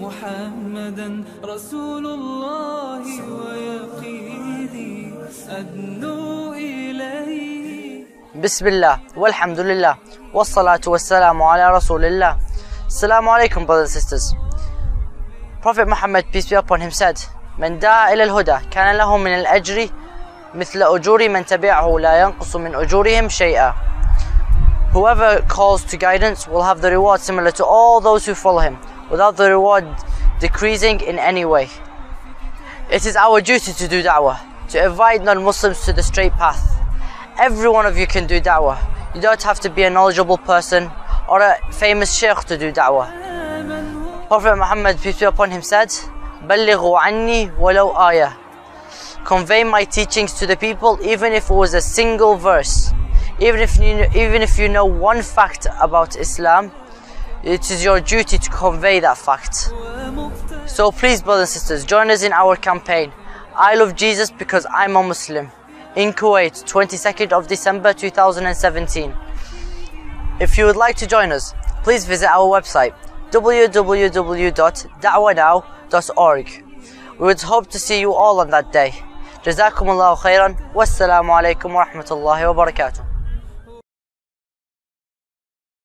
محمدا رسول الله ويقيدي أدنو إليه. بسم الله والحمد لله والصلاة والسلام على رسول الله. السلام عليكم brothers and sisters. Prophet Muhammad peace be upon him said, من دعا إلى الهدى كان له من الأجر مثل أجور من تبعه لا ينقص من أجورهم شيئا. Whoever calls to guidance will have the reward similar to all those who follow him, without the reward decreasing in any way. It is our duty to do da'wah, to invite non-Muslims to the straight path. Every one of you can do da'wah. You don't have to be a knowledgeable person or a famous sheikh to do da'wah. Prophet Muhammad peace be upon him said, بَلِّغُوا عَنِّي وَلَوْ آيَةً. Convey my teachings to the people, even if it was a single verse. Even if you know one fact about Islam, it is your duty to convey that fact. So please brothers and sisters, join us in our campaign I Love Jesus Because I'm a Muslim in Kuwait, 22nd of December 2017. If you would like to join us, please visit our website www.dawahnow.org. We would hope to see you all on that day. جزاكم الله خيرا والسلام عليكم ورحمة الله وبركاته.